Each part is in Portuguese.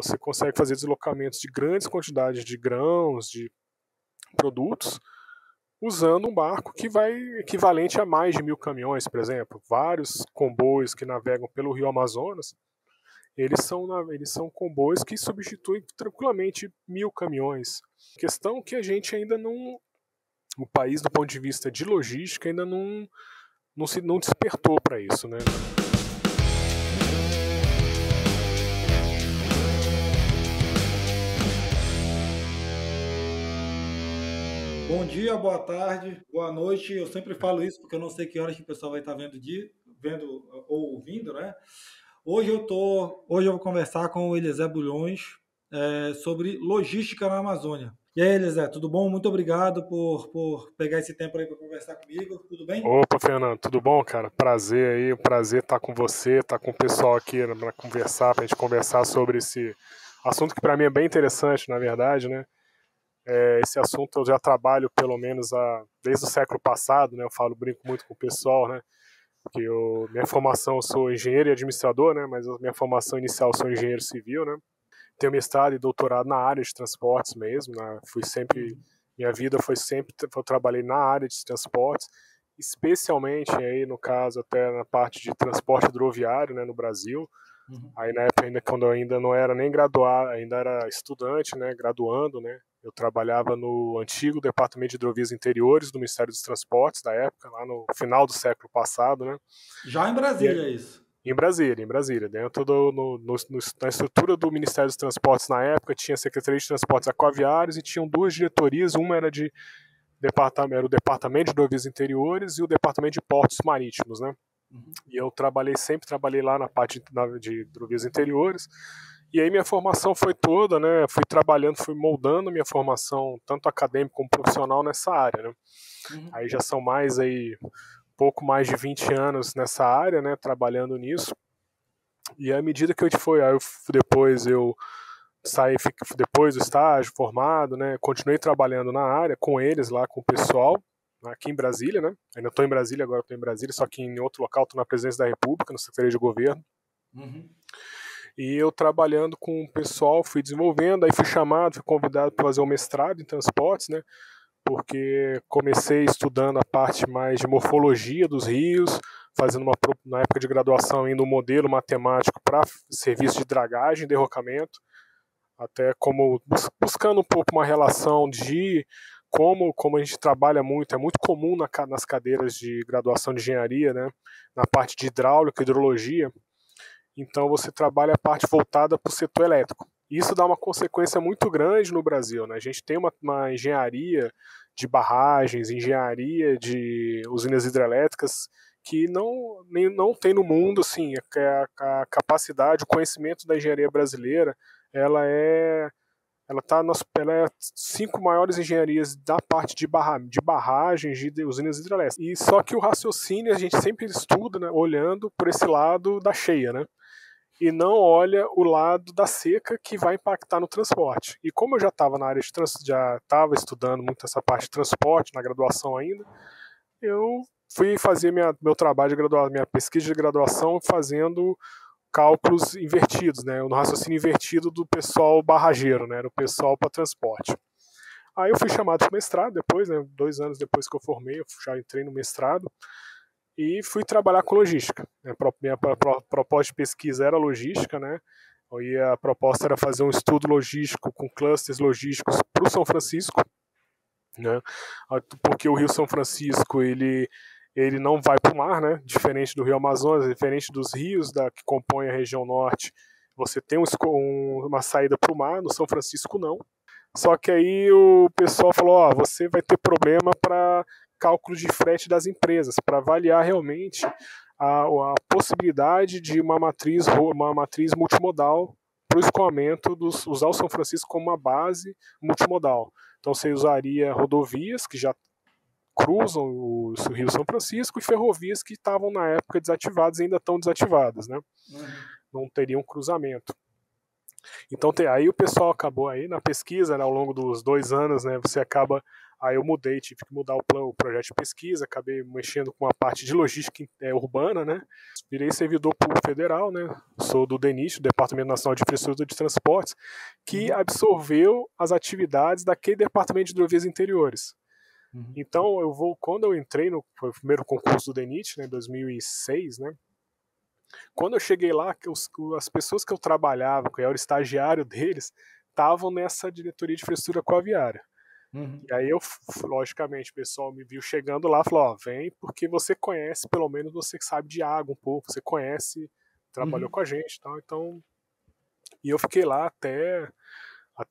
Você consegue fazer deslocamentos de grandes quantidades de grãos, de produtos, usando um barco que vai equivalente a mais de 1.000 caminhões, por exemplo. Vários comboios que navegam pelo Rio Amazonas, eles são comboios que substituem tranquilamente 1.000 caminhões. Questão que a gente ainda não... O país, do ponto de vista de logística, ainda não despertou para isso, né? Bom dia, boa tarde, boa noite. Eu sempre falo isso porque eu não sei que horas que o pessoal vai estar vendo ou ouvindo, né? Hoje eu vou conversar com o Eliezé Bulhões sobre logística na Amazônia. E aí, Eliezé, tudo bom? Muito obrigado por pegar esse tempo aí para conversar comigo. Tudo bem? Opa, Fernando, tudo bom, cara? Prazer aí, um prazer estar com você, estar com o pessoal aqui para conversar, para a gente conversar sobre esse assunto que para mim é bem interessante, na verdade, né? Esse assunto eu já trabalho pelo menos desde o século passado, né? Eu brinco muito com o pessoal, né? Porque minha formação, eu sou engenheiro e administrador, né? Mas a minha formação inicial, eu sou engenheiro civil, né? Tenho mestrado e doutorado na área de transportes mesmo, né? Minha vida foi sempre, eu trabalhei na área de transportes, especialmente aí, no caso, até na parte de transporte hidroviário, né? No Brasil. Uhum. Aí na época, quando eu ainda não era nem graduado, ainda era estudante, né? Graduando, né? Eu trabalhava no antigo Departamento de Hidrovias Interiores do Ministério dos Transportes, da época, lá no final do século passado, né? Já em Brasília, é isso? Em Brasília. Dentro na estrutura do Ministério dos Transportes, na época, tinha a Secretaria de Transportes Aquaviários e tinham duas diretorias. Uma era o Departamento de Hidrovias Interiores e o Departamento de Portos Marítimos, né? Uhum. E eu sempre trabalhei lá na parte de hidrovias interiores. E aí minha formação foi toda, né? Fui moldando minha formação, tanto acadêmica como profissional, nessa área, né? Uhum. Aí já são pouco mais de 20 anos nessa área, né? Trabalhando nisso. E à medida que eu saí depois do estágio, formado, né? Continuei trabalhando na área com eles lá, com o pessoal, aqui em Brasília, né? Ainda estou em Brasília, só que em outro local, estou na Presidência da República, na Secretaria de Governo. Uhum. E eu trabalhando com o pessoal, fui desenvolvendo, aí fui convidado para fazer o mestrado em transportes, né? Porque comecei estudando a parte mais de morfologia dos rios, fazendo na época de graduação ainda um modelo matemático para serviço de dragagem e derrocamento, até como buscando um pouco uma relação de como a gente trabalha muito, é muito comum nas cadeiras de graduação de engenharia, né? Na parte de hidráulica, hidrologia. Então você trabalha a parte voltada para o setor elétrico. Isso dá uma consequência muito grande no Brasil, né? A gente tem uma engenharia de barragens, engenharia de usinas hidrelétricas que não tem no mundo, assim, a capacidade, o conhecimento da engenharia brasileira, ela é 5 maiores engenharias da parte de barragens, de usinas hidrelétricas. E só que o raciocínio a gente sempre estuda, né, olhando por esse lado da cheia, né? E não olha o lado da seca que vai impactar no transporte. E como eu já estava na área de transporte, já estava estudando muito essa parte de transporte na graduação ainda, eu fui fazer meu trabalho de graduação, minha pesquisa de graduação, fazendo cálculos invertidos, né? No raciocínio invertido do pessoal barrageiro, né? Do pessoal para transporte. Aí eu fui chamado para o mestrado depois, né? 2 anos depois que eu formei, eu já entrei no mestrado. E fui trabalhar com logística. Minha proposta de pesquisa era logística, né? E a proposta era fazer um estudo logístico com clusters logísticos para o São Francisco, né? Porque o Rio São Francisco ele não vai para o mar, né? Diferente do Rio Amazonas, diferente dos rios que compõem a região norte, você tem uma saída para o mar, no São Francisco não. Só que aí o pessoal falou, você vai ter problema para cálculos de frete das empresas, para avaliar realmente a possibilidade de uma matriz multimodal para o escoamento, usar o São Francisco como uma base multimodal. Então você usaria rodovias que já cruzam o Rio São Francisco e ferrovias que estavam na época desativadas e ainda estão desativadas, né? Não teriam cruzamento. Então aí o pessoal acabou aí na pesquisa, né, ao longo dos 2 anos, né, você acaba, aí eu mudei, tive que mudar o projeto de pesquisa, acabei mexendo com a parte de logística urbana, né, virei servidor público federal, né, sou do DENIT, Departamento Nacional de Infraestrutura de Transportes, que absorveu as atividades daquele Departamento de Hidrovias Interiores. Então, quando eu entrei no primeiro concurso do DENIT, né, em 2006, né, quando eu cheguei lá, as pessoas que eu trabalhava, que eu era estagiário deles, estavam nessa diretoria de infraestrutura aquaviária. E aí eu, logicamente, o pessoal me viu chegando lá e falou, ó, vem porque você conhece, pelo menos você sabe de água um pouco, você conhece, trabalhou com a gente e tal, então... E eu fiquei lá até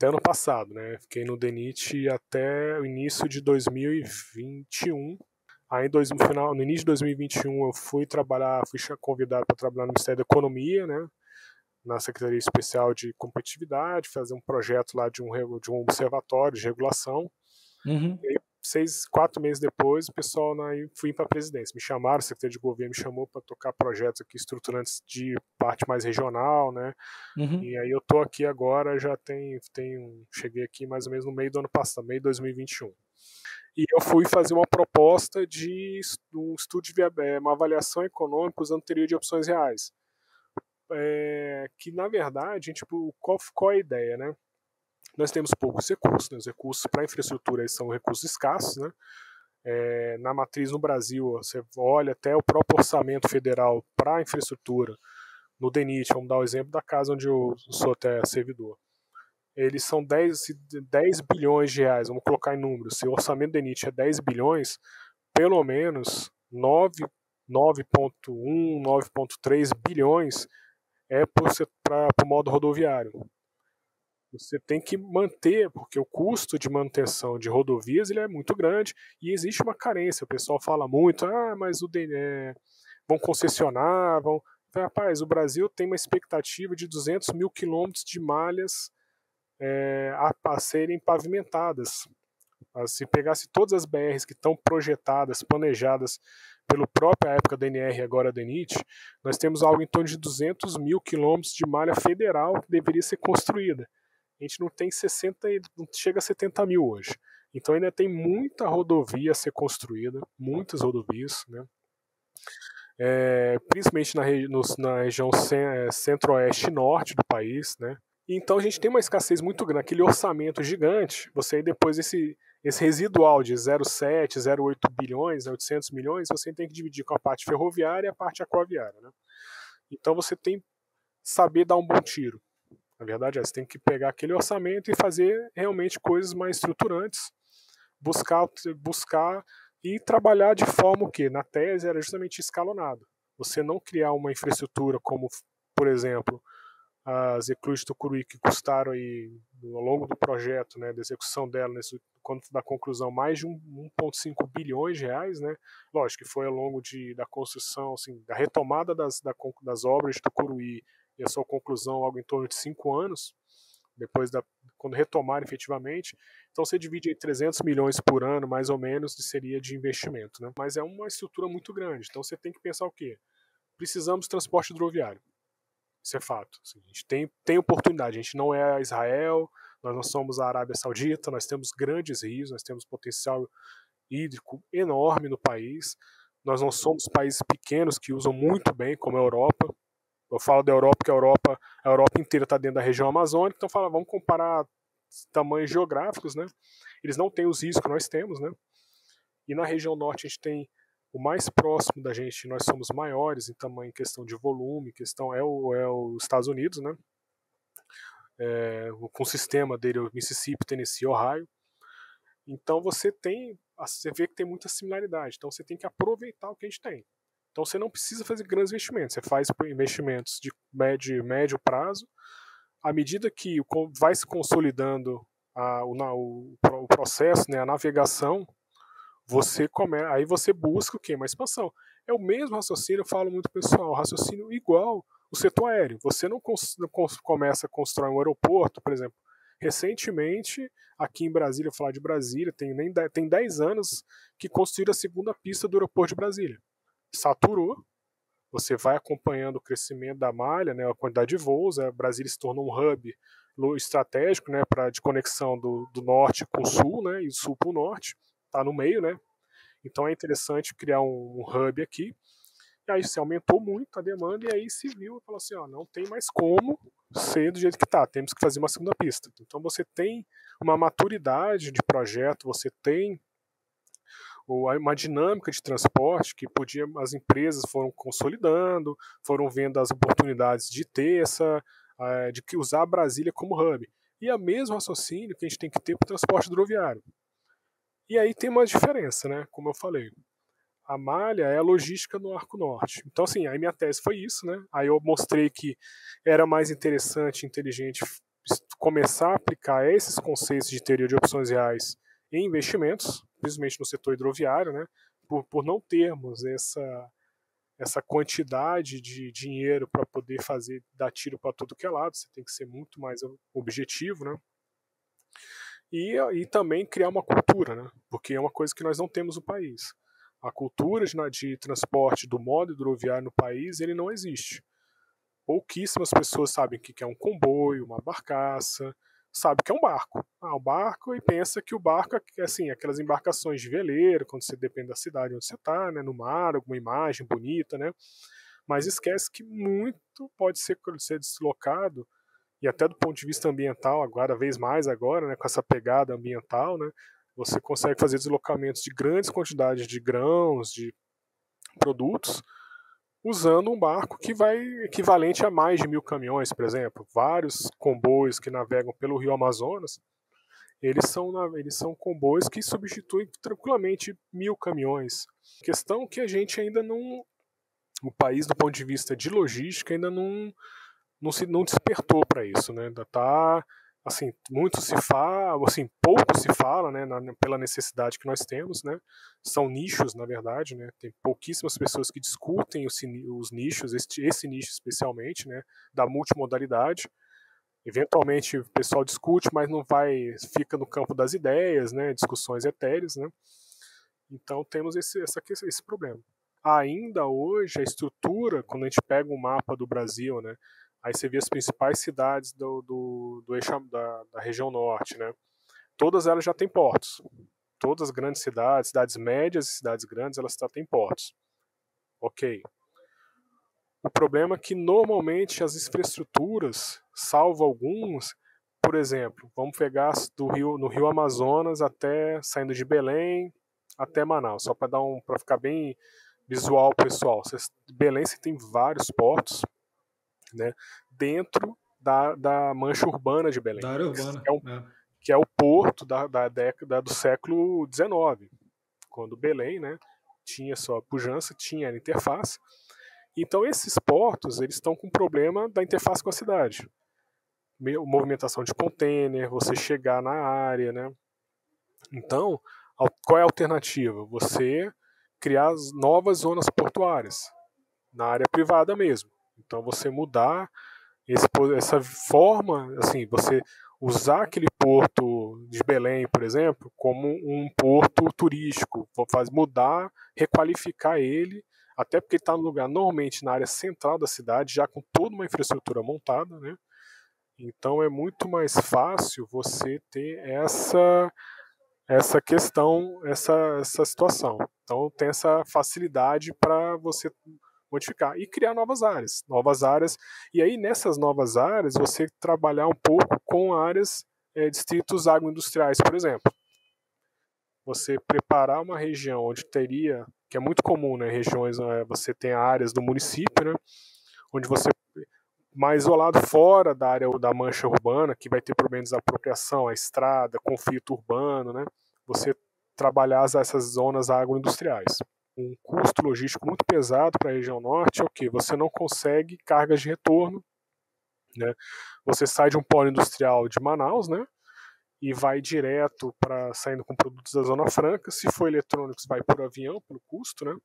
ano passado, né? Fiquei no DENIT até o início de 2021. Aí no início de 2021 eu fui convidado para trabalhar no Ministério da Economia, né, na Secretaria Especial de Competitividade, fazer um projeto lá de um observatório de regulação. E aí, 4 meses depois, o pessoal fui para a presidência. Me chamaram, a Secretaria de Governo me chamou para tocar projetos aqui estruturantes de parte mais regional, né? E aí eu tô aqui agora, já cheguei aqui mais ou menos no meio do ano passado, meio de 2021. E eu fui fazer uma proposta de um estudo uma avaliação econômica usando teoria de opções reais. Que, na verdade, tipo, qual é a ideia, né? Nós temos poucos recursos, né? Os recursos para infraestrutura são recursos escassos, né? Na matriz no Brasil, você olha até o próprio orçamento federal para infraestrutura. No DENIT, vamos dar o exemplo da casa onde eu sou até servidor. Eles são 10 bilhões de reais, vamos colocar em números. Se o orçamento do DENIT é 10 bilhões, pelo menos 9,1, 9,3 bilhões é para o modo rodoviário. Você tem que manter, porque o custo de manutenção de rodovias ele é muito grande e existe uma carência. O pessoal fala muito, mas o DENIT, vão concessionar, vão... Então, rapaz, o Brasil tem uma expectativa de 200 mil quilômetros de malhas a serem pavimentadas. Se pegasse todas as BRs que estão projetadas, planejadas pela própria época DNR e agora DENIT, nós temos algo em torno de 200 mil quilômetros de malha federal que deveria ser construída. A gente não tem 60, não chega a 70 mil hoje. Então ainda tem muita rodovia a ser construída, muitas rodovias, né? Principalmente na região centro-oeste e norte do país, né? Então a gente tem uma escassez muito grande, aquele orçamento gigante, você aí depois esse residual de 0,7, 0,8 bilhões, 800 milhões, você tem que dividir com a parte ferroviária e a parte aquaviária, né? Então você tem que saber dar um bom tiro. Na verdade, você tem que pegar aquele orçamento e fazer realmente coisas mais estruturantes, buscar e trabalhar de forma o quê? Na tese era justamente escalonado. Você não criar uma infraestrutura como, por exemplo, as ecluses de Tucuruí, que custaram aí, ao longo do projeto, né, da execução dela, quando da conclusão, mais de 1,5 bilhões de reais, né? Lógico que foi ao longo da construção, assim, da retomada das obras de Tucuruí e a sua conclusão, algo em torno de 5 anos, depois quando retomaram efetivamente. Então você divide aí 300 milhões por ano, mais ou menos, que seria de investimento, né? Mas é uma estrutura muito grande, então você tem que pensar o quê? Precisamos de transporte hidroviário. Isso é fato. Assim, a gente tem oportunidade. A gente não é Israel, nós não somos a Arábia Saudita, nós temos grandes rios, nós temos potencial hídrico enorme no país. Nós não somos países pequenos que usam muito bem, como a Europa. Eu falo da Europa porque a Europa inteira está dentro da região amazônica, então vamos comparar tamanhos geográficos, né? Eles não têm os rios que nós temos, né? E na região norte a gente tem o mais próximo da gente, nós somos maiores em tamanho, em questão de volume, questão é os Estados Unidos, né? Com o sistema dele, o Mississippi, Tennessee, Ohio. Então você vê que tem muita similaridade, então você tem que aproveitar o que a gente tem. Então você não precisa fazer grandes investimentos, você faz investimentos de médio prazo, à medida que vai se consolidando o processo, né, a navegação, aí você busca o quê? Uma expansão. É o mesmo raciocínio, eu falo muito pessoal, raciocínio igual o setor aéreo. Você não começa a construir um aeroporto, por exemplo. Recentemente, aqui em Brasília, eu vou falar de Brasília, tem 10 anos que construíram a segunda pista do aeroporto de Brasília. Saturou, você vai acompanhando o crescimento da malha, né, a quantidade de voos. A Brasília se tornou um hub estratégico, né, de conexão do norte com o sul, né, e do sul para o norte, está no meio, né? Então é interessante criar um hub aqui. E aí se aumentou muito a demanda e aí se viu e falou assim, ó, não tem mais como ser do jeito que está, temos que fazer uma segunda pista. Então você tem uma maturidade de projeto, você tem uma dinâmica de transporte que as empresas foram consolidando, foram vendo as oportunidades de ter de usar a Brasília como hub. E é o mesmo raciocínio que a gente tem que ter para o transporte rodoviário. E aí tem uma diferença, né? Como eu falei, a malha é a logística no Arco Norte. Então, assim, aí minha tese foi isso, né? Aí eu mostrei que era mais interessante, inteligente, começar a aplicar esses conceitos de teoria de opções reais em investimentos, principalmente no setor hidroviário, né? Por não termos essa quantidade de dinheiro para poder dar tiro para tudo que é lado, você tem que ser muito mais objetivo, né? E também criar uma cultura, né? Porque é uma coisa que nós não temos no país. A cultura de transporte do modo hidroviário no país, ele não existe. Pouquíssimas pessoas sabem o que é um comboio, uma barcaça, sabem o que é um barco. Ah, um barco, e pensa que o barco é assim, aquelas embarcações de veleiro, quando você depende da cidade onde você está, né, no mar, alguma imagem bonita, né? Mas esquece que muito pode ser deslocado, e até do ponto de vista ambiental, agora, vez mais agora, né, com essa pegada ambiental, né? Você consegue fazer deslocamentos de grandes quantidades de grãos, de produtos, usando um barco que vai equivalente a mais de 1000 caminhões, por exemplo. Vários comboios que navegam pelo Rio Amazonas, eles são comboios que substituem tranquilamente 1000 caminhões. Questão que a gente ainda não... O país, do ponto de vista de logística, ainda não despertou para isso, né? Ainda está... Assim, pouco se fala, né, pela necessidade que nós temos, né, são nichos, na verdade, né, tem pouquíssimas pessoas que discutem os nichos, esse nicho especialmente, né, da multimodalidade. Eventualmente o pessoal discute, mas não fica no campo das ideias, né, discussões etéreas, né, então temos esse problema. Ainda hoje, a estrutura, quando a gente pega um mapa do Brasil, né, aí você vê as principais cidades do eixo da região norte, né? Todas elas já têm portos. Todas as grandes cidades, cidades médias e cidades grandes, elas já têm portos. Ok. O problema é que normalmente as infraestruturas, salvo alguns, por exemplo, vamos pegar no Rio Amazonas saindo de Belém até Manaus, só para ficar bem visual, pessoal. Belém você tem vários portos, né, dentro da mancha urbana de Belém, que é o porto da década do século XIX, quando Belém, né, tinha sua pujança, tinha a interface. Então esses portos, eles estão com o problema da interface com a cidade, movimentação de contêiner, você chegar na área, né? Então qual é a alternativa? Você criar novas zonas portuárias na área privada mesmo. Então você mudar essa forma, assim, você usar aquele porto de Belém, por exemplo, como um porto turístico, mudar, requalificar ele, até porque está no lugar, normalmente na área central da cidade, já com toda uma infraestrutura montada, né? Então é muito mais fácil você ter essa questão, essa situação. Então tem essa facilidade para você modificar e criar novas áreas, e aí nessas novas áreas você trabalhar um pouco com áreas, distritos agroindustriais, por exemplo. Você preparar uma região onde teria, que é muito comum, né, regiões, você tem áreas do município, né, onde você mais isolado fora da área da mancha urbana, que vai ter problemas de desapropriação, a estrada, conflito urbano, né, você trabalhar essas zonas agroindustriais. Um custo logístico muito pesado para a região norte é o que? Você não consegue cargas de retorno, né? Você sai de um polo industrial de Manaus, né, e vai direto saindo com produtos da Zona Franca. Se for eletrônicos, vai por avião, pelo custo, né?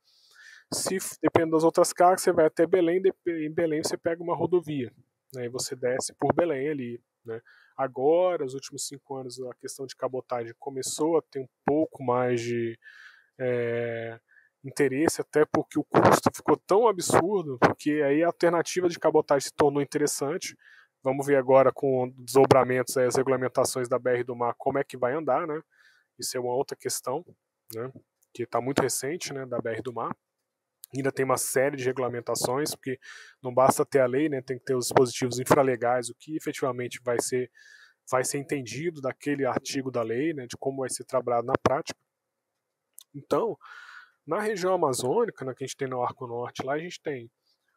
Se depende das outras cargas, você vai até Belém, em Belém você pega uma rodovia, né, e você desce por Belém ali, né? Agora, nos últimos 5 anos, a questão de cabotagem começou a ter um pouco mais interesse, até porque o custo ficou tão absurdo, porque aí a alternativa de cabotagem se tornou interessante. Vamos ver agora com desdobramentos, as regulamentações da BR do Mar, como é que vai andar, né? Isso é uma outra questão, né? Que está muito recente, né, da BR do Mar. Ainda tem uma série de regulamentações, porque não basta ter a lei, né, tem que ter os dispositivos infralegais, o que efetivamente vai ser entendido daquele artigo da lei, né, de como vai ser trabalhado na prática. Então, na região amazônica, né, que a gente tem no Arco Norte, lá a gente tem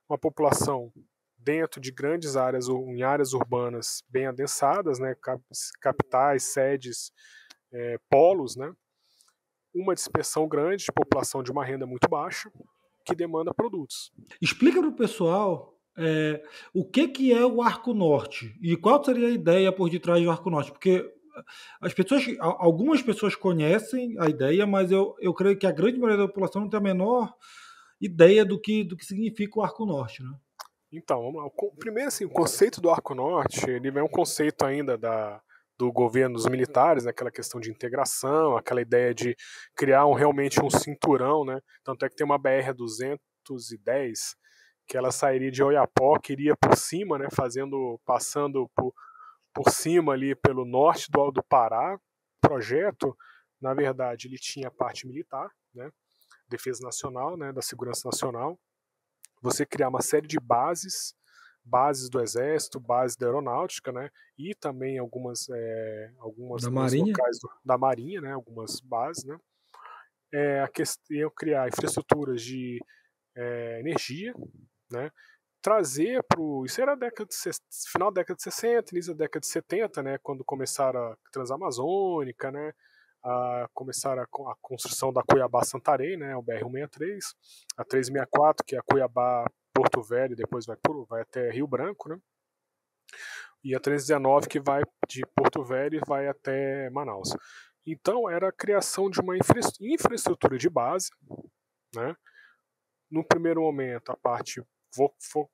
uma população dentro de grandes áreas, em áreas urbanas bem adensadas, né, capitais, sedes, polos, né, uma dispersão grande de população de uma renda muito baixa, que demanda produtos. Explica para o pessoal o que é o Arco Norte e qual seria a ideia por detrás do Arco Norte, porque algumas pessoas conhecem a ideia, mas eu creio que a grande maioria da população não tem a menor ideia do que significa o Arco Norte, né? Então, vamos lá. Primeiro, assim, o conceito do Arco Norte, ele é um conceito ainda do governo dos militares, né, aquela questão de integração, aquela ideia de criar realmente um cinturão, né? Tanto é que tem uma BR-210 que ela sairia de Oiapoque, que iria por cima, né, passando por cima ali pelo norte do Pará. O projeto, na verdade, ele tinha a parte militar, né, defesa nacional, né, da segurança nacional, você criar uma série de bases do Exército, bases da Aeronáutica, né, e também algumas da Marinha. Locais da Marinha, né, algumas bases, né, iam criar infraestruturas de energia, né, trazer para o... Isso era final da década de 60, início da década de 70, né, quando começaram a Transamazônica, né, começaram a construção da Cuiabá-Santarém, né, o BR-163, a 364, que é a Cuiabá... Porto Velho, depois vai até Rio Branco, né? E a 319 que vai de Porto Velho e vai até Manaus. Então era a criação de uma infraestrutura de base, né? No primeiro momento a parte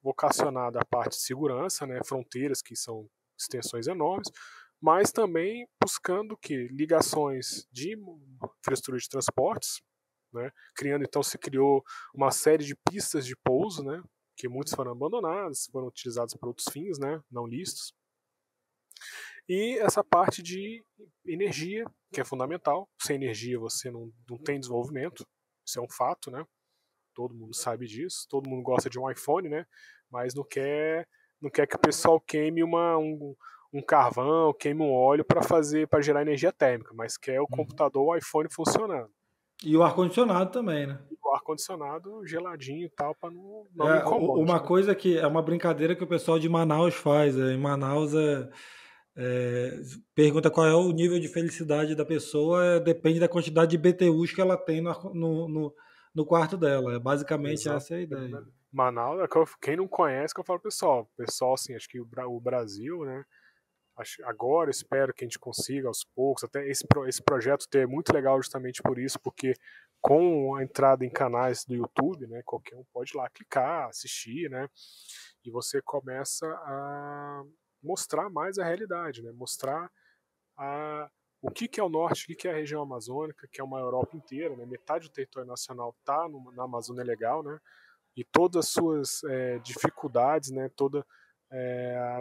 vocacionada à parte de segurança, né? Fronteiras que são extensões enormes, mas também buscando que ligações de infraestrutura de transportes, né? Criando, então se criou uma série de pistas de pouso, né, que muitos foram abandonados, foram utilizados para outros fins, né, não listos, e essa parte de energia, que é fundamental. Sem energia você não tem desenvolvimento, isso é um fato, né, todo mundo sabe disso, todo mundo gosta de um iPhone, né, mas não quer que o pessoal queime um carvão, queime um óleo para gerar energia térmica, mas quer o computador, o iPhone funcionando. E o ar-condicionado também, né? O ar-condicionado geladinho e tal, para não incomodar. Uma coisa que é uma brincadeira que o pessoal de Manaus faz. Em Manaus, pergunta qual é o nível de felicidade da pessoa, depende da quantidade de BTUs que ela tem no quarto dela. Basicamente, exato, essa é a ideia. Manaus, quem não conhece, que eu falo, pessoal, assim, acho que o Brasil, né? Agora espero que a gente consiga aos poucos, até esse projeto é muito legal justamente por isso, porque com a entrada em canais do YouTube, né, qualquer um pode ir lá clicar, assistir, né, e você começa a mostrar mais a realidade, né, mostrar o que é o norte, o que é a região amazônica, que é uma Europa inteira, né, metade do território nacional está na Amazônia Legal, né, e todas as suas dificuldades, né,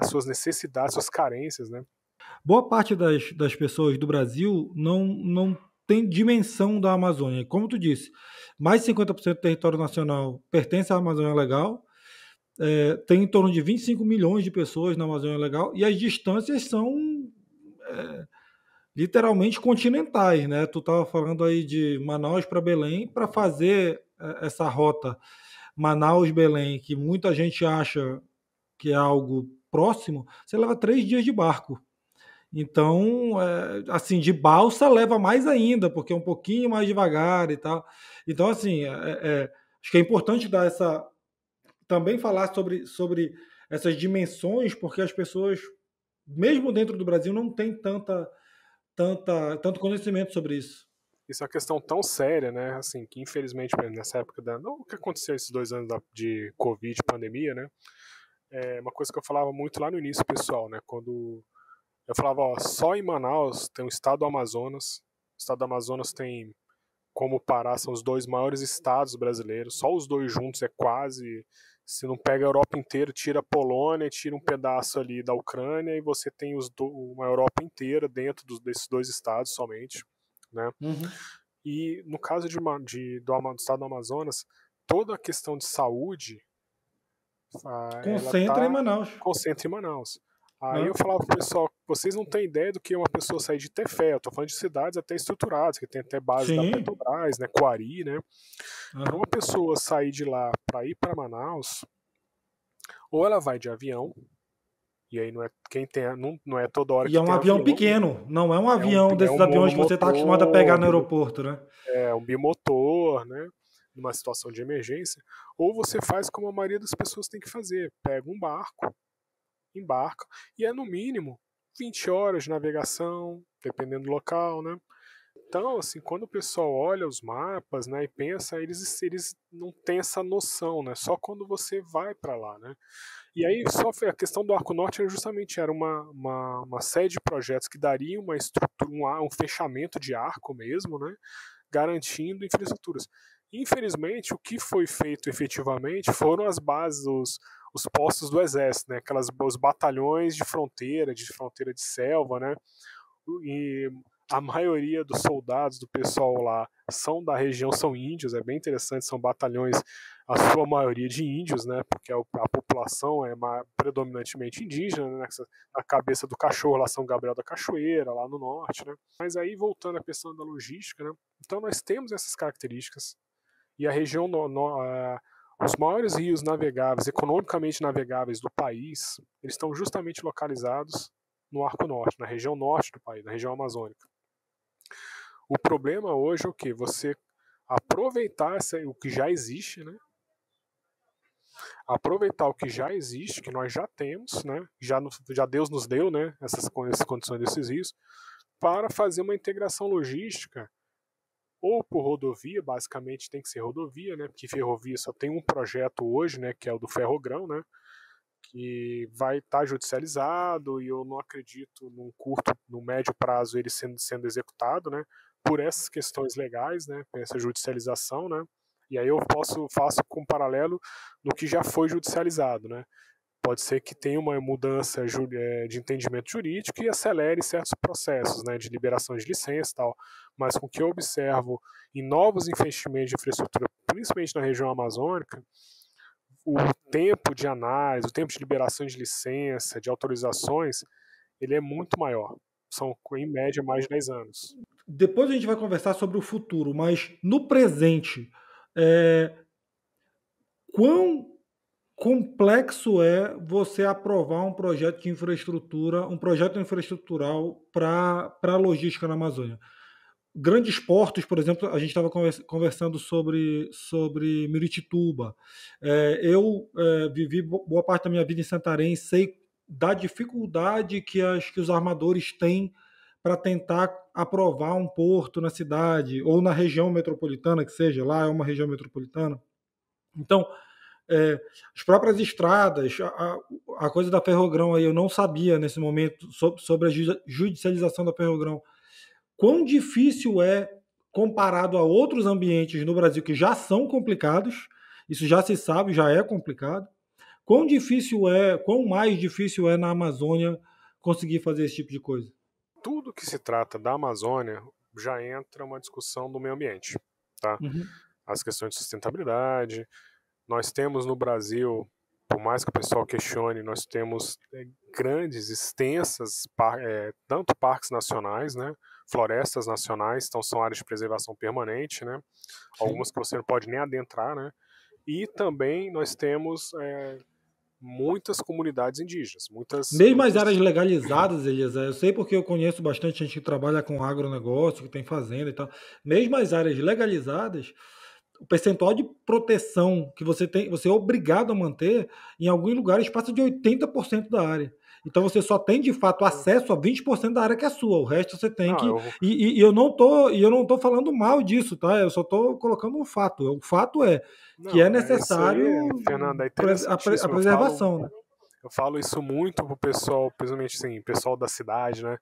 as suas necessidades, suas carências, né? Boa parte das pessoas do Brasil não tem dimensão da Amazônia. Como tu disse, mais de 50% do território nacional pertence à Amazônia Legal, tem em torno de 25 milhões de pessoas na Amazônia Legal, e as distâncias são literalmente continentais, né? Tu estava falando aí de Manaus para Belém, para fazer essa rota Manaus-Belém, que muita gente acha que é algo próximo, você leva 3 dias de barco. Então, assim, de balsa leva mais ainda, porque é um pouquinho mais devagar e tal. Então, assim, acho que é importante dar essa... Também falar sobre essas dimensões, porque as pessoas, mesmo dentro do Brasil, não têm tanto conhecimento sobre isso. Isso é uma questão tão séria, né? Assim, que infelizmente, nessa época o que aconteceu esses 2 anos de Covid, pandemia, né? É uma coisa que eu falava muito lá no início, pessoal, né? Quando eu falava, ó, só em Manaus tem o estado do Amazonas. O estado do Amazonas tem como o Pará são os dois maiores estados brasileiros, só os dois juntos é quase, se não pega a Europa inteira, tira a Polônia, tira um pedaço ali da Ucrânia e você tem uma Europa inteira dentro desses dois estados somente, né? Uhum. E no caso do estado do Amazonas, toda a questão de saúde concentra em Manaus. Aí eu falava pro pessoal, vocês não têm ideia do que uma pessoa sair de Tefé, eu tô falando de cidades até estruturadas, que tem até base da Petrobras, né, Coari, né? Para uma pessoa sair de lá para ir para Manaus, ou ela vai de avião, e aí não é quem tem, não é toda hora que tem. E é um avião pequeno, não é um avião desses aviões que você tá acostumado a pegar no aeroporto, né? É, um bimotor, né? Numa situação de emergência, ou você faz como a maioria das pessoas tem que fazer, pega um barco, embarca, e é no mínimo 20 horas de navegação, dependendo do local, né? Então, assim, quando o pessoal olha os mapas, né, e pensa, eles não têm essa noção, né? Só quando você vai para lá, né? E aí, só a questão do Arco Norte era uma série de projetos que daria uma estrutura, um fechamento de arco mesmo, né? Garantindo infraestruturas. Infelizmente, o que foi feito efetivamente foram as bases, os postos do exército, né? Os batalhões de fronteira de selva, né? E a maioria dos soldados, do pessoal lá, da região, são índios, é bem interessante, são batalhões, a sua maioria de índios, né? Porque a população é predominantemente indígena, né? Na Cabeça do Cachorro, lá São Gabriel da Cachoeira, lá no norte, né? Mas aí, voltando à questão da logística, né? Então nós temos essas características, e a região, os maiores rios navegáveis, economicamente navegáveis do país, eles estão justamente localizados no Arco Norte, na região norte do país, na região amazônica. O problema hoje é o quê? Você aproveitar o que já existe, né? Aproveitar o que já existe, que nós já temos, né? Já Deus nos deu, né? Essas condições desses rios, para fazer uma integração logística, ou por rodovia, basicamente tem que ser rodovia, né? Porque ferrovia só tem um projeto hoje, né? Que é o do ferrogrão, né? Que vai estar judicializado, e eu não acredito no médio prazo ele sendo executado, né? Por essas questões legais, né? Por essa judicialização, né? E aí faço com paralelo no que já foi judicializado, né? Pode ser que tenha uma mudança de entendimento jurídico e acelere certos processos, né, de liberação de licença e tal, mas com o que eu observo em novos investimentos de infraestrutura, principalmente na região amazônica, o tempo de análise, o tempo de liberação de licença, de autorizações, ele é muito maior. São, em média, mais de 10 anos. Depois a gente vai conversar sobre o futuro, mas no presente, quão complexo é você aprovar um projeto de infraestrutura, um projeto infraestrutural para a logística na Amazônia? Grandes portos, por exemplo, a gente estava conversando sobre Miritituba. Vivi boa parte da minha vida em Santarém, sei da dificuldade que os armadores têm para tentar aprovar um porto na cidade ou na região metropolitana, que seja, lá é uma região metropolitana. Então, as próprias estradas, a coisa da ferrogrão aí, eu não sabia nesse momento sobre a judicialização da ferrogrão. Quão difícil é comparado a outros ambientes no Brasil que já são complicados, isso já se sabe, já é complicado. Quão mais difícil é na Amazônia conseguir fazer esse tipo de coisa? Tudo que se trata da Amazônia já entra uma discussão do meio ambiente, tá? Uhum. As questões de sustentabilidade. Nós temos no Brasil, por mais que o pessoal questione, nós temos grandes, extensas, tanto parques nacionais, né, florestas nacionais, então são áreas de preservação permanente, né, algumas que você não pode nem adentrar, né, e também nós temos muitas comunidades indígenas. Mesmo as áreas legalizadas, Eliezé, eu sei porque eu conheço bastante gente que trabalha com agronegócio, que tem fazenda e tal, mesmo as áreas legalizadas, o percentual de proteção que você é obrigado a manter, em alguns lugares passa de 80% da área. Então você só tem, de fato, acesso a 20% da área que é sua. O resto você tem que... Eu não tô falando mal disso, tá? Eu só tô colocando um fato. O fato que é necessário aí, Fernanda, a preservação, né? Eu falo isso muito pro pessoal, principalmente assim, pessoal da cidade, né?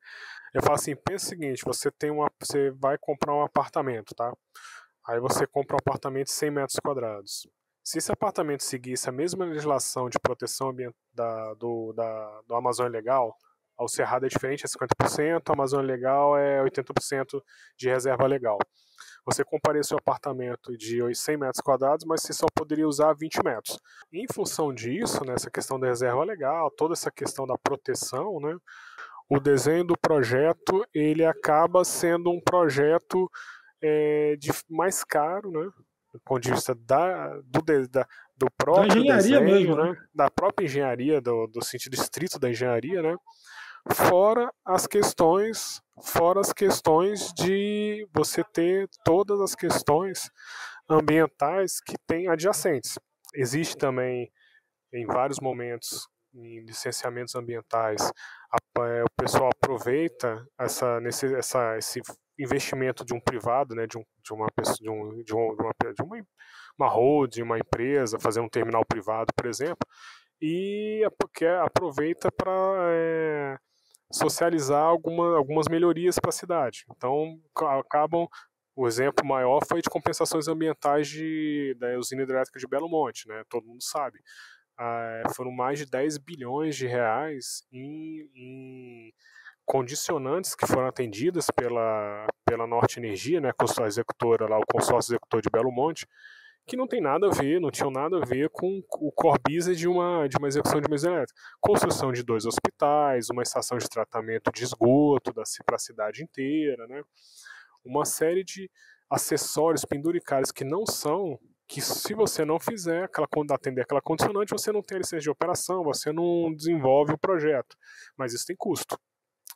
Eu falo assim, pensa o seguinte, você vai comprar um apartamento, tá? Aí você compra um apartamento de 100 metros quadrados. Se esse apartamento seguisse a mesma legislação de proteção ambiental do Amazônia Legal, ao Cerrado é diferente, é 50%, a Amazônia Legal é 80% de reserva legal. Você comparia seu apartamento de 100 metros quadrados, mas você só poderia usar 20 metros. Em função disso, né, essa questão da reserva legal, toda essa questão da proteção, né, o desenho do projeto ele acaba sendo um projeto mais caro, né, do ponto de vista do próprio engenharia desenho, mesmo, né, da própria engenharia, do sentido estrito da engenharia, né, fora as questões de você ter todas as questões ambientais que tem adjacentes. Existe também, em vários momentos, em licenciamentos ambientais, o pessoal aproveita esse investimento de um privado, né, de uma holding, uma empresa, fazer um terminal privado, por exemplo, e aproveita para socializar algumas melhorias para a cidade. Então, o exemplo maior foi de compensações ambientais da Usina Hidrelétrica de Belo Monte, né, todo mundo sabe. Foram mais de 10 bilhões de reais em condicionantes que foram atendidas pela Norte Energia, né, o consórcio executor de Belo Monte, que não tem nada a ver, não tinham nada a ver com o core business de uma execução de uma hidrelétrica. Construção de 2 hospitais, uma estação de tratamento de esgoto para a cidade inteira, né, uma série de acessórios penduricários que não são, que se você não fizer, atender aquela condicionante, você não tem licença de operação, você não desenvolve o projeto. Mas isso tem custo,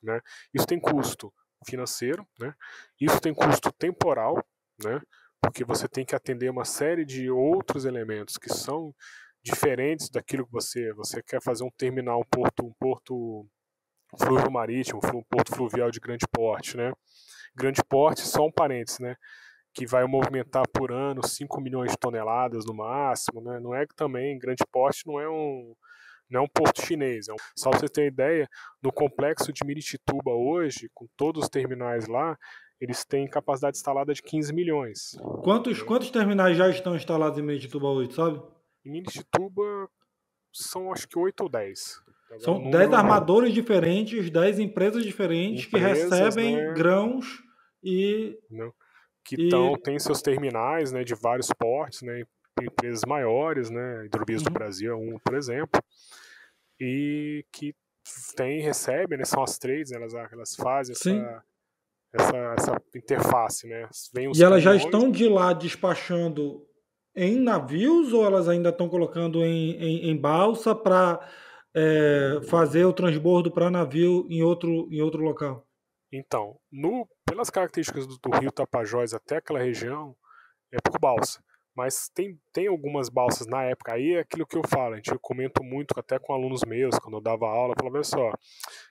né? Isso tem custo financeiro, né? Isso tem custo temporal, né? Porque você tem que atender uma série de outros elementos que são diferentes daquilo que você quer fazer um terminal, um porto fluvio-marítimo, um porto fluvial de grande porte, né? Grande porte, só um parênteses, né, que vai movimentar por ano 5 milhões de toneladas no máximo, né? Não é que também grande porte não é um porto chinês. Só para você ter ideia, no complexo de Miritituba hoje, com todos os terminais lá, eles têm capacidade instalada de 15 milhões. Quantos terminais já estão instalados em Miritituba hoje, sabe? Em Miritituba são acho que 8 ou 10. São 10 armadores diferentes, 10 empresas diferentes que recebem, né, grãos e... Não. Tem seus terminais, né, de vários portes, né, empresas maiores, né, Hidrovias do Brasil é um, por exemplo, e que recebe, né, são as trades, né, elas fazem essa interface, né, e elas já estão de lá despachando em navios ou elas ainda estão colocando em balsa para fazer o transbordo para navio em outro local? Então, pelas características do Rio Tapajós até aquela região, é por balsa. Mas tem algumas balsas na época, aí é aquilo que eu falo, eu comento muito até com alunos meus, quando eu dava aula, eu falava, olha só, a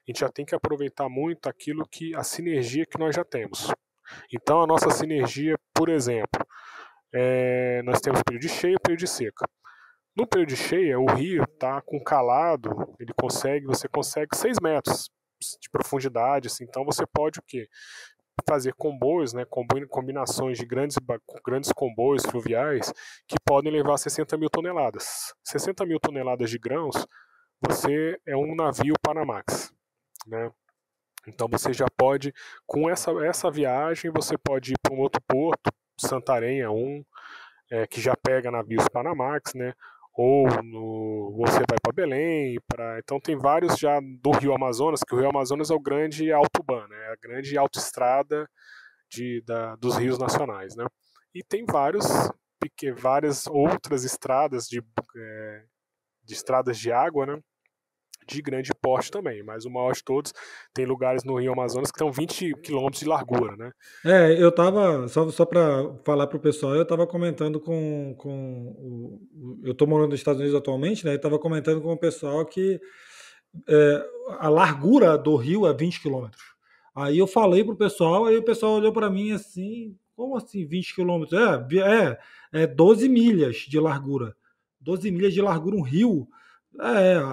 gente já tem que aproveitar muito a sinergia que nós já temos. Então, a nossa sinergia, por exemplo, nós temos período de cheia e período de seca. No período de cheia, o rio está com calado, você consegue 6 metros de profundidade, assim, então você pode o quê? Fazer comboios, né, combinações de grandes comboios fluviais que podem levar 60 mil toneladas. 60 mil toneladas de grãos, você é um navio Panamax, né? Então você já pode, com essa viagem, você pode ir para um outro porto, Santarém que já pega navios Panamax, né? Ou você vai para Belém, então tem vários já do Rio Amazonas, que o Rio Amazonas é o grande autobahn, né, a grande autoestrada dos rios nacionais, né, e tem várias outras estradas de estradas de água, né, de grande porte também, mas o maior de todos, tem lugares no Rio Amazonas que estão 20 quilômetros de largura, né? Eu tava, só para falar pro pessoal, eu tava comentando eu tô morando nos Estados Unidos atualmente, né, e tava comentando com o pessoal que a largura do rio é 20 quilômetros. Aí eu falei pro pessoal, aí o pessoal olhou para mim assim, como assim 20 quilômetros? É 12 milhas de largura. 12 milhas de largura um rio.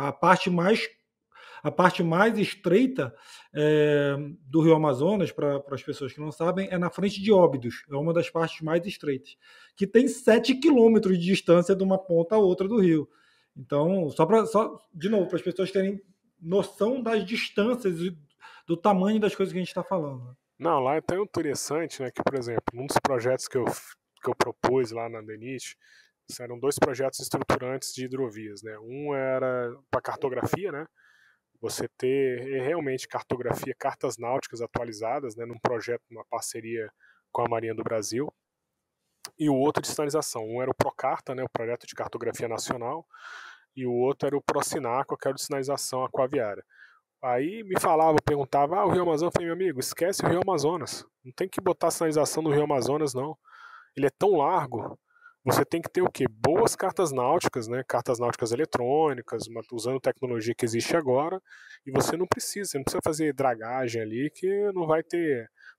A parte mais estreita do Rio Amazonas, para as pessoas que não sabem, é na frente de Óbidos, é uma das partes mais estreitas, que tem 7 quilômetros de distância de uma ponta a outra do rio. Então, de novo, para as pessoas terem noção das distâncias e do tamanho das coisas que a gente está falando. Não, lá é tão interessante, né, que, por exemplo, um dos projetos que eu propus lá na DENIT, eram 2 projetos estruturantes de hidrovias, né? Um era para cartografia, né? Você ter realmente cartografia, cartas náuticas atualizadas, né? Num projeto, numa parceria com a Marinha do Brasil. E o outro de sinalização. Um era o Procarta, né? O projeto de cartografia nacional. E o outro era o Procinaco, que era de sinalização aquaviária. Aí me falava, perguntava, o Rio Amazonas, eu falei, meu amigo, esquece o Rio Amazonas. Não tem que botar sinalização no Rio Amazonas, não. Ele é tão largo. Você tem que ter o quê? Boas cartas náuticas, né? Cartas náuticas eletrônicas, usando tecnologia que existe agora, e você não precisa fazer dragagem ali, que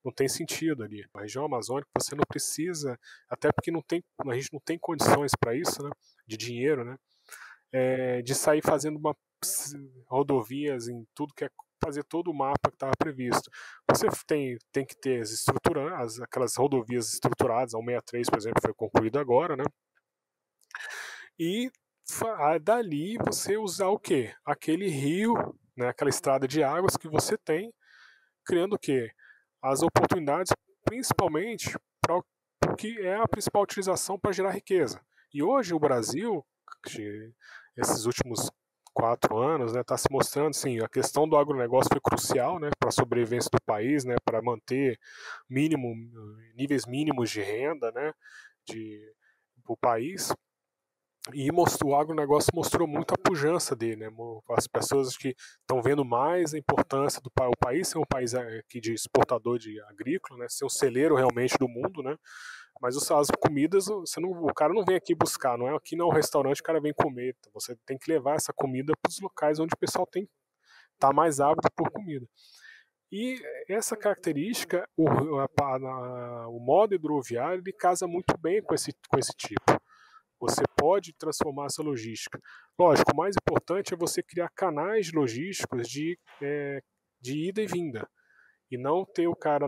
não tem sentido ali. Na região amazônica você não precisa, até porque a gente não tem condições para isso, né? De dinheiro, né? De sair fazendo rodovias em tudo que é, fazer todo o mapa que estava previsto. Você tem que ter aquelas rodovias estruturadas, a 163, por exemplo, foi concluída agora, né? E dali você usar o quê? Aquele rio, né? Aquela estrada de águas que você tem, criando o quê? As oportunidades, principalmente, para o que é a principal utilização para gerar riqueza. E hoje o Brasil, esses últimos 4 anos, né, está se mostrando, sim, a questão do agronegócio foi crucial, né, para a sobrevivência do país, né, para manter níveis mínimos de renda, né, do país, e o agronegócio mostrou muito a pujança dele, né, as pessoas que estão vendo mais a importância do país ser um país aqui de exportador de agrícola, né, ser um celeiro realmente do mundo, né. Mas as comidas, o cara não vem aqui buscar, não é aqui não é um restaurante, o cara vem comer. Então você tem que levar essa comida para os locais onde o pessoal está mais ávido por comida. E essa característica, o modo hidroviário, ele casa muito bem com esse tipo. Você pode transformar essa logística. Lógico, o mais importante é você criar canais logísticos de ida e vinda. E não ter o cara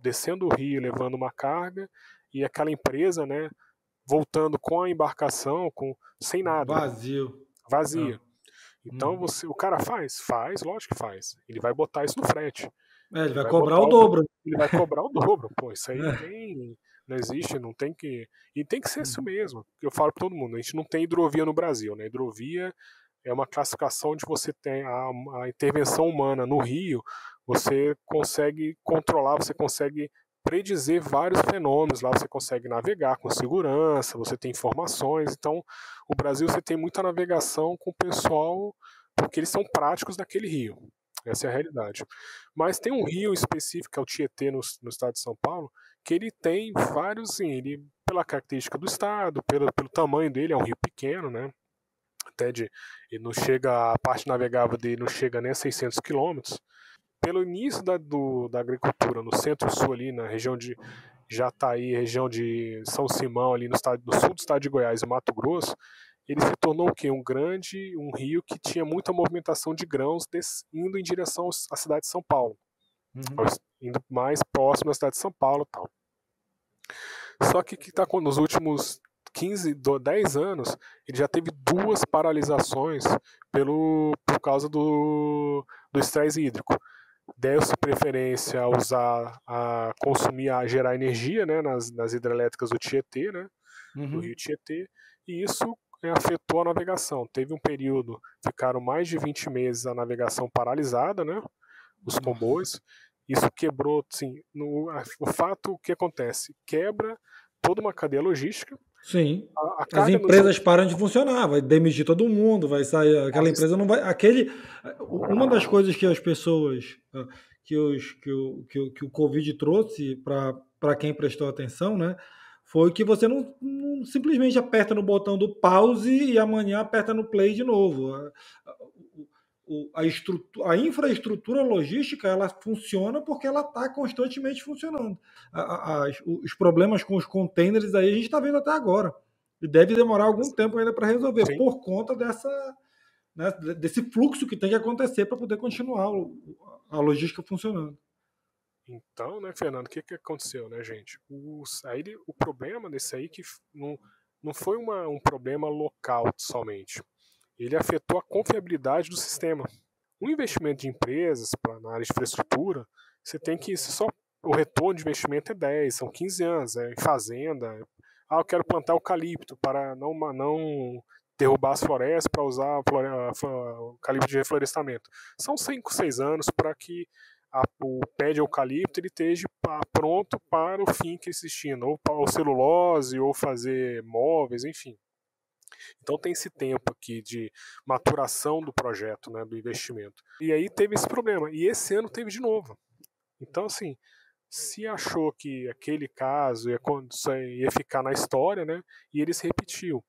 descendo o rio, levando uma carga, e aquela empresa, né, voltando com a embarcação, sem nada. Vazio. Não. Então o cara faz, lógico que faz. Ele vai botar isso no frete. Ele vai cobrar o dobro. Ele vai cobrar o dobro. Pô, isso aí não existe, não tem que. E tem que ser isso mesmo. Eu falo para todo mundo, a gente não tem hidrovia no Brasil, né? Hidrovia é uma classificação onde você tem a intervenção humana no rio. Você consegue controlar, você consegue predizer vários fenômenos. Lá você consegue navegar com segurança, você tem informações. Então, o Brasil você tem muita navegação com o pessoal, porque eles são práticos naquele rio. Essa é a realidade. Mas tem um rio específico, que é o Tietê, no estado de São Paulo, que ele tem vários, sim, ele, pela característica do estado, pelo tamanho dele, é um rio pequeno, né? Até ele não chega, a parte navegável dele não chega nem a 600 quilômetros. Pelo início da agricultura no centro-sul ali, na região de Jataí, região de São Simão, ali no sul do estado de Goiás e Mato Grosso, ele se tornou o quê? Um rio que tinha muita movimentação de grãos indo em direção à cidade de São Paulo. Uhum. Indo mais próximo da cidade de São Paulo e tal. Só que nos últimos 10 anos, ele já teve 2 paralisações por causa do estresse hídrico. Deu-se preferência a gerar energia, né, nas hidrelétricas do Tietê, né, uhum, do Rio Tietê, e isso afetou a navegação. Teve um período, ficaram mais de 20 meses a navegação paralisada, né, os comboios. Isso quebrou, sim, o que acontece? Quebra toda uma cadeia logística. Sim, as empresas param de funcionar, vai demitir todo mundo, vai sair, aquela empresa não vai... Uma das coisas que as pessoas, que o Covid trouxe para quem prestou atenção, né, foi que você não simplesmente aperta no botão do pause e amanhã aperta no play de novo. A infraestrutura logística, ela funciona porque ela está constantemente funcionando. Os problemas com os containers aí a gente está vendo até agora. E deve demorar algum tempo ainda para resolver. Sim. Por conta né, desse fluxo que tem que acontecer para poder continuar a logística funcionando. Então, né, Fernando, o que aconteceu, né, gente? O problema desse aí que não foi um problema local somente. Ele afetou a confiabilidade do sistema. O investimento de empresas na área de infraestrutura, você tem que... O retorno de investimento é 10, são 15 anos, é em fazenda. Eu quero plantar eucalipto para não derrubar as florestas, para usar o eucalipto de reflorestamento. São 5, 6 anos para que o pé de eucalipto ele esteja pronto para o fim que existindo, ou celulose, ou fazer móveis, enfim. Então tem esse tempo aqui de maturação do projeto, né, do investimento. E aí teve esse problema, e esse ano teve de novo. Então, assim, se achou que aquele caso ia ficar na história, né, e ele se repetiu.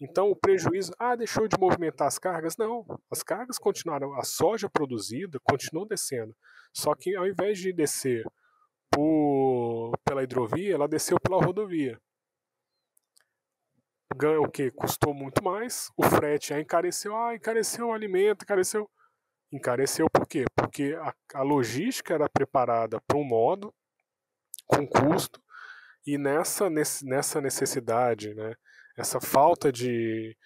Então o prejuízo, deixou de movimentar as cargas? Não, as cargas continuaram, a soja produzida continuou descendo, só que ao invés de descer pela hidrovia, ela desceu pela rodovia. Ganhou o quê? Custou muito mais, o frete encareceu, encareceu o alimento, encareceu. Encareceu por quê? Porque a logística era preparada para um modo, com custo, e nessa necessidade, né, essa falta de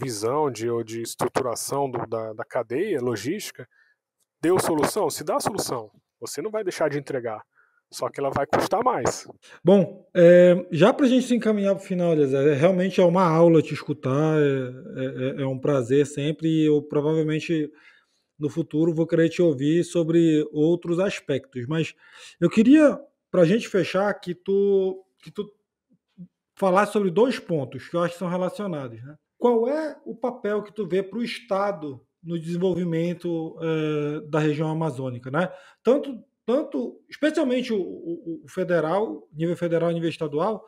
visão ou de estruturação da cadeia logística, deu solução? Se dá solução, você não vai deixar de entregar, só que ela vai custar mais. Bom, já para a gente se encaminhar para o final, Eliezé, realmente é uma aula te escutar, é um prazer sempre, e eu provavelmente no futuro vou querer te ouvir sobre outros aspectos, mas eu queria, para a gente fechar, que tu falasse sobre dois pontos que eu acho que são relacionados, né? Qual é o papel que tu vê para o Estado no desenvolvimento da região amazônica, né? Tanto especialmente o federal, nível federal e nível estadual,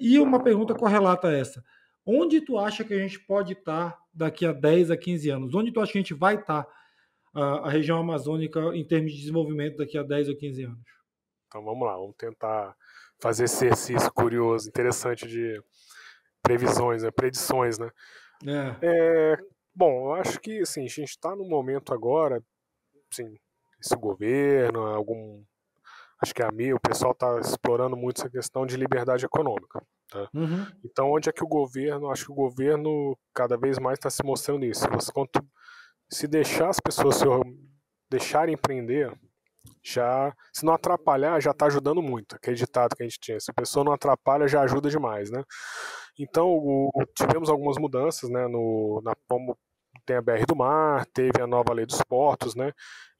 e uma pergunta correlata a essa. Onde tu acha que a gente pode estar daqui a 10 a 15 anos? Onde tu acha que a gente vai estar, a região amazônica, em termos de desenvolvimento daqui a 10 ou 15 anos? Então vamos lá, vamos tentar fazer esse exercício curioso, interessante de previsões, né? Predições, né? Bom, eu acho que assim, a gente está num momento agora, assim, esse governo, acho que o pessoal está explorando muito essa questão de liberdade econômica. Tá? Uhum. Então, onde é que o governo cada vez mais está se mostrando isso? Se deixar as pessoas deixarem empreender, se não atrapalhar, já está ajudando muito. Aquele ditado que a gente tinha, se a pessoa não atrapalha, já ajuda demais, né? Então, tivemos algumas mudanças, né, tem a BR do Mar, teve a nova lei dos portos, né?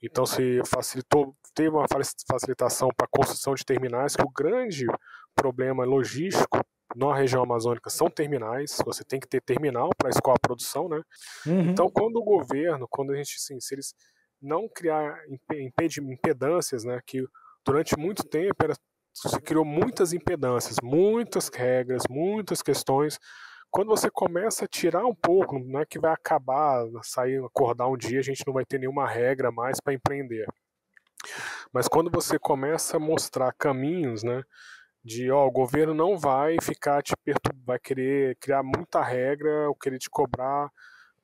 Então se facilitou, teve uma facilitação para a construção de terminais, que o grande problema logístico na região amazônica são terminais, você tem que ter terminal para escoar a produção, né? Uhum. Então quando a gente, assim, se eles não criar impedâncias, né, que durante muito tempo se criou muitas impedâncias, muitas regras, muitas questões. Quando você começa a tirar um pouco, não é que vai acabar, acordar um dia, a gente não vai ter nenhuma regra mais para empreender. Mas quando você começa a mostrar caminhos, né, o governo não vai ficar te perturbando, vai querer criar muita regra, ou querer te cobrar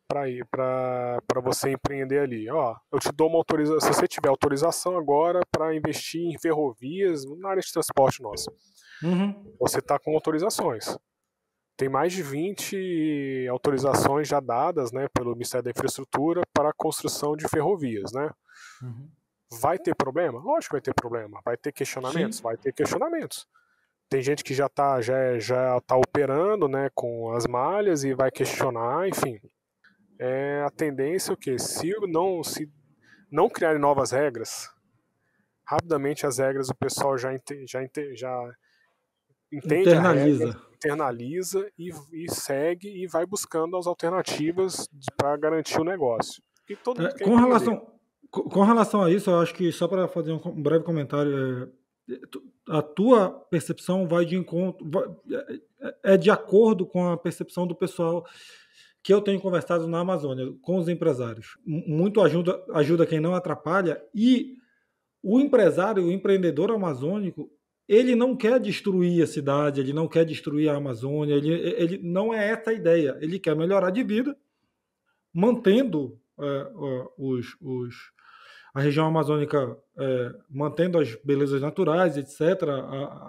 para você empreender ali. Eu te dou uma autorização, se você tiver autorização agora para investir em ferrovias, na área de transporte nossa. Uhum. Você está com autorizações. Tem mais de 20 autorizações já dadas, né, pelo Ministério da Infraestrutura para a construção de ferrovias, né? Uhum. Vai ter problema? Lógico que vai ter problema. Vai ter questionamentos? Sim. Vai ter questionamentos. Tem gente que já tá operando, né, com as malhas e vai questionar, enfim. A tendência é o quê? Se não criarem novas regras, rapidamente as regras o pessoal já entende, internaliza e segue e vai buscando as alternativas para garantir o negócio. E todo mundo com relação a isso, eu acho que, só para fazer um breve comentário, a tua percepção vai de encontro, é de acordo com a percepção do pessoal que eu tenho conversado na Amazônia, com os empresários. Muito ajuda quem não atrapalha, e o empresário, o empreendedor amazônico, ele não quer destruir a cidade, ele não quer destruir a Amazônia, ele não é essa a ideia. Ele quer melhorar de vida mantendo a região amazônica, mantendo as belezas naturais, etc.,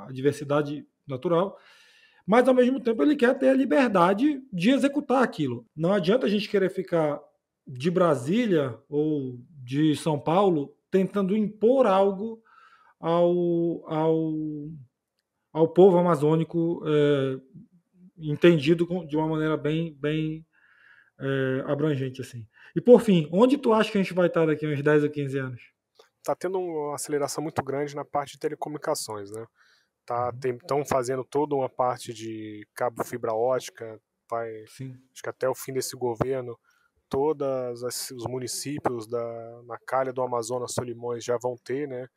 a diversidade natural, mas, ao mesmo tempo, ele quer ter a liberdade de executar aquilo. Não adianta a gente querer ficar de Brasília ou de São Paulo tentando impor algo ao povo amazônico, entendido de uma maneira bem abrangente, assim. E, por fim, onde tu acha que a gente vai estar daqui a uns 10 ou 15 anos? Está tendo uma aceleração muito grande na parte de telecomunicações, né? Estão fazendo toda uma parte de cabo fibra ótica, acho que até o fim desse governo, todos os municípios na calha do Amazonas, Solimões, já vão ter, né,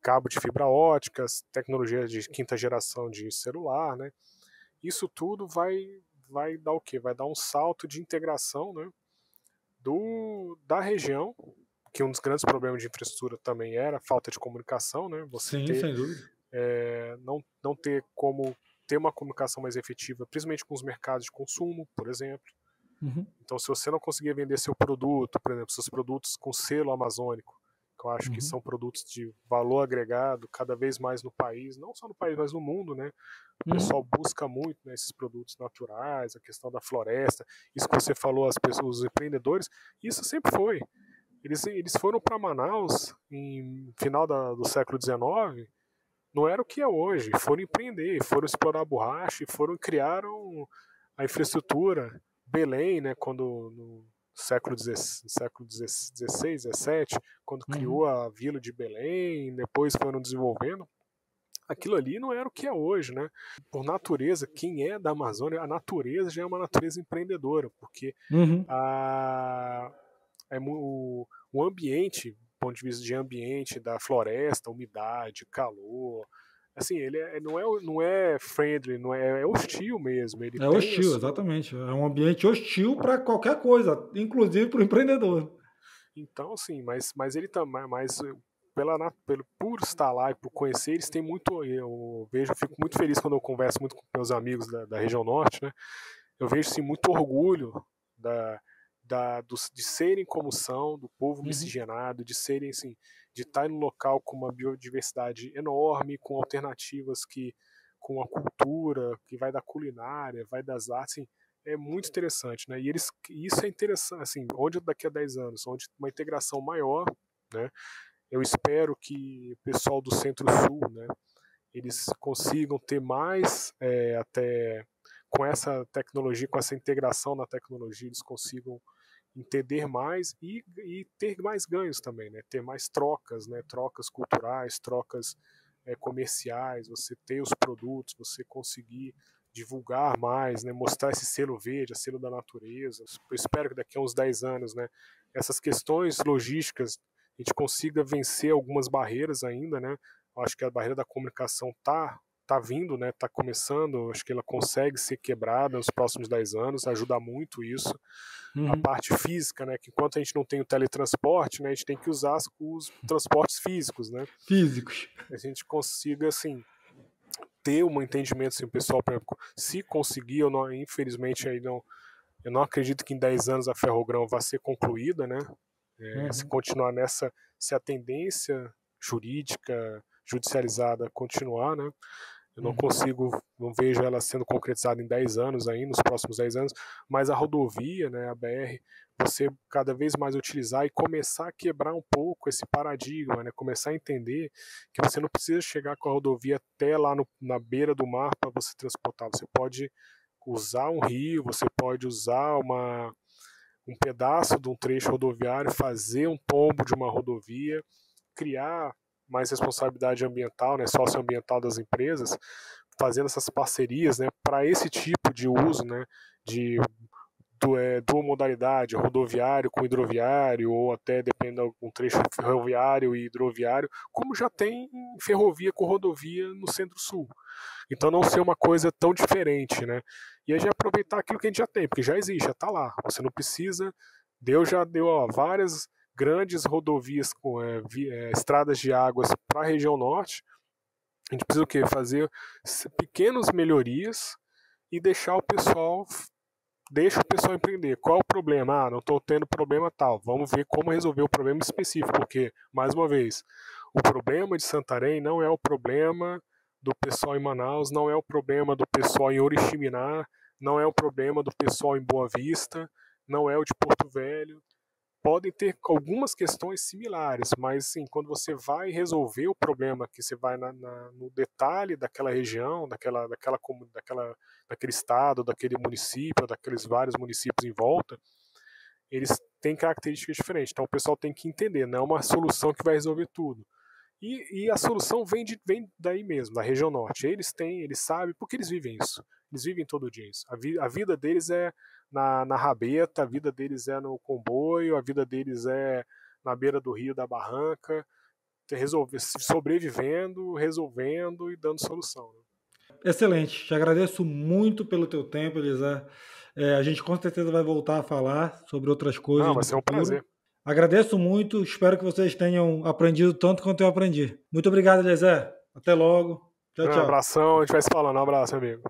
cabo de fibra ótica, tecnologia de quinta geração de celular, né? Isso tudo vai dar o quê? Vai dar um salto de integração, né, da região, que um dos grandes problemas de infraestrutura também era a falta de comunicação, né? Sem dúvida. Não ter como ter uma comunicação mais efetiva, principalmente com os mercados de consumo, por exemplo. Uhum. Então, se você não conseguir vender seu produto, por exemplo, seus produtos com selo amazônico, que eu acho que são produtos de valor agregado cada vez mais no país, não só no país, mas no mundo, né? O pessoal busca muito, né, esses produtos naturais, a questão da floresta, isso que você falou, as pessoas, os empreendedores, isso sempre foi. Eles foram para Manaus no final do século XIX, não era o que é hoje, foram empreender, foram explorar a borracha, criaram a infraestrutura. Belém, né, quando no século XVI, XVII, quando criou a Vila de Belém, depois foram desenvolvendo, aquilo ali não era o que é hoje, né? Por natureza, quem é da Amazônia, a natureza já é uma natureza empreendedora, porque o ambiente, do ponto de vista de ambiente, da floresta, umidade, calor, assim, ele não é friendly, é hostil mesmo. Ele é hostil, exatamente. É um ambiente hostil para qualquer coisa, inclusive para o empreendedor. Então, sim, mas ele também, pelo puro estar lá e por conhecer, eles têm muito. Eu fico muito feliz quando eu converso muito com meus amigos da região norte, né? Eu vejo, sim, muito orgulho de serem como são, do povo miscigenado, de serem, assim, de estar em um local com uma biodiversidade enorme, com alternativas com a cultura, que vai da culinária, vai das artes, assim, é muito interessante, né? E isso é interessante, assim, onde daqui a 10 anos, onde uma integração maior, né? Eu espero que o pessoal do Centro-Sul, né, eles consigam ter mais, até com essa tecnologia, com essa integração na tecnologia, eles consigam entender mais e ter mais ganhos também, né? Ter mais trocas, né? Trocas culturais, trocas comerciais, você ter os produtos, você conseguir divulgar mais, né? Mostrar esse selo verde, selo da natureza. Eu espero que daqui a uns 10 anos, né, essas questões logísticas, a gente consiga vencer algumas barreiras ainda, né? Eu acho que a barreira da comunicação está vindo, né? Está começando, acho que ela consegue ser quebrada nos próximos 10 anos, ajuda muito isso. A parte física, né? Que enquanto a gente não tem o teletransporte, né, a gente tem que usar os transportes físicos, né? A gente consiga, assim, ter um entendimento, assim, pessoal, por exemplo, se conseguir, infelizmente, aí eu não acredito que em 10 anos a ferrogrão vai ser concluída, né? Se continuar se a tendência jurídica, judicializada continuar, né? Eu não vejo ela sendo concretizada em 10 anos ainda, nos próximos 10 anos, mas a rodovia, né, a BR, você cada vez mais utilizar e começar a quebrar um pouco esse paradigma, né? Começar a entender que você não precisa chegar com a rodovia até lá na beira do mar para você transportar, você pode usar um rio, você pode usar um pedaço de um trecho rodoviário, fazer um tombo de uma rodovia, criar mais responsabilidade ambiental, né, socioambiental das empresas, fazendo essas parcerias, né, para esse tipo de uso, né, de dual modalidade, rodoviário com hidroviário, ou até, dependendo, um trecho ferroviário e hidroviário, como já tem ferrovia com rodovia no Centro-Sul. Então, não ser uma coisa tão diferente, né? E a gente aproveitar aquilo que a gente já tem, porque já existe, já está lá. Você não precisa. Deus já deu várias grandes rodovias com estradas de águas para a região norte. A gente precisa o quê? Fazer pequenas melhorias e deixar o pessoal deixa o pessoal empreender. Qual o problema? Ah, não estou tendo problema tal. Vamos ver como resolver o problema específico, porque, mais uma vez, o problema de Santarém não é o problema do pessoal em Manaus, não é o problema do pessoal em Oriximiná, não é o problema do pessoal em Boa Vista, não é o de Porto Velho. Podem ter algumas questões similares, mas assim, quando você vai resolver o problema, que você vai no detalhe daquela região, daquele estado, daquele município, daqueles vários municípios em volta, eles têm características diferentes. Então o pessoal tem que entender, não é uma solução que vai resolver tudo. E a solução vem daí mesmo, da região norte. Eles sabem, porque eles vivem isso. Eles vivem todo dia isso. A vida deles é na rabeta, a vida deles é no comboio, a vida deles é na beira do rio, da barranca, sobrevivendo, resolvendo e dando solução. Excelente. Te agradeço muito pelo teu tempo, Eliezé. A gente com certeza vai voltar a falar sobre outras coisas. Não, vai ser um prazer. Agradeço muito, espero que vocês tenham aprendido tanto quanto eu aprendi. Muito obrigado, Eliezé. Até logo. Tchau, tchau. Um abração, a gente vai se falando. Um abraço, amigo.